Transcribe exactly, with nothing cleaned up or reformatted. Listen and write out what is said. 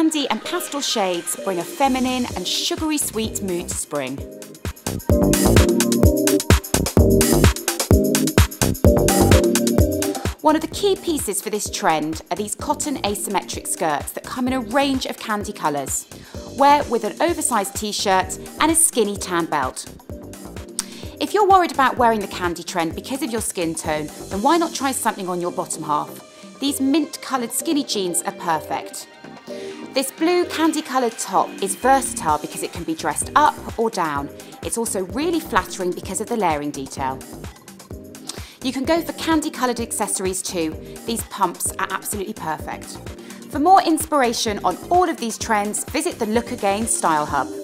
candy and pastel shades bring a feminine and sugary sweet mood to spring. One of the key pieces for this trend are these cotton asymmetric skirts that come in a range of candy colours. Wear with an oversized t-shirt and a skinny tan belt. If you're worried about wearing the candy trend because of your skin tone, then why not try something on your bottom half? These mint-coloured skinny jeans are perfect. This blue candy-coloured top is versatile because it can be dressed up or down. It's also really flattering because of the layering detail. You can go for candy-coloured accessories too. These pumps are absolutely perfect. For more inspiration on all of these trends, visit the Look Again Style Hub.